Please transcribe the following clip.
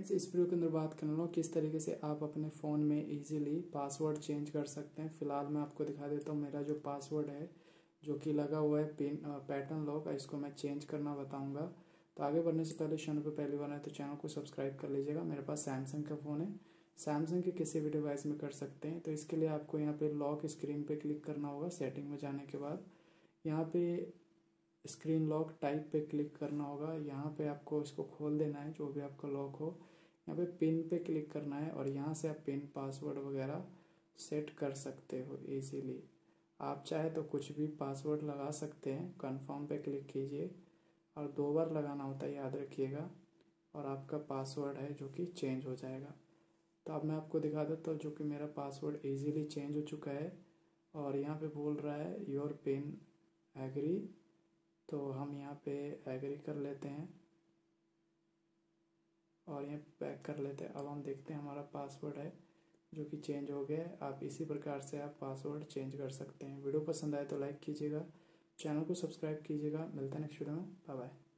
Friends इस video के अंदर बात कर लो किस तरीके से आप अपने फ़ोन में इजीली पासवर्ड चेंज कर सकते हैं। फ़िलहाल मैं आपको दिखा देता हूँ मेरा जो पासवर्ड है जो कि लगा हुआ है पैटर्न लॉक, इसको मैं चेंज करना बताऊँगा। तो आगे बढ़ने से पहले चैनल पर पहली बार है तो चैनल को सब्सक्राइब कर लीजिएगा। मेरे पास सैमसंग का फ़ोन है, सैमसंग के किसी भी डिवाइस में कर सकते हैं। तो इसके लिए आपको यहाँ पर लॉक स्क्रीन पर क्लिक करना होगा। सेटिंग में जाने के बाद यहाँ पर स्क्रीन लॉक टाइप पे क्लिक करना होगा। यहाँ पे आपको इसको खोल देना है जो भी आपका लॉक हो। यहाँ पे पिन पे क्लिक करना है और यहाँ से आप पिन पासवर्ड वगैरह सेट कर सकते हो इजीली। आप चाहे तो कुछ भी पासवर्ड लगा सकते हैं। कन्फर्म पे क्लिक कीजिए और 2 बार लगाना होता है, याद रखिएगा, और आपका पासवर्ड है जो कि चेंज हो जाएगा। तो अब मैं आपको दिखा देता हूँ जो कि मेरा पासवर्ड ईजिली चेंज हो चुका है। और यहाँ पर बोल रहा है योर पिन एग्री, तो हम यहाँ पे एग्री कर लेते हैं और यहाँ पैक कर लेते हैं। अब हम देखते हैं हमारा पासवर्ड है जो कि चेंज हो गया है। आप इसी प्रकार से आप पासवर्ड चेंज कर सकते हैं। वीडियो पसंद आए तो लाइक कीजिएगा, चैनल को सब्सक्राइब कीजिएगा। मिलते हैं नेक्स्ट वीडियो में, बाय बाय।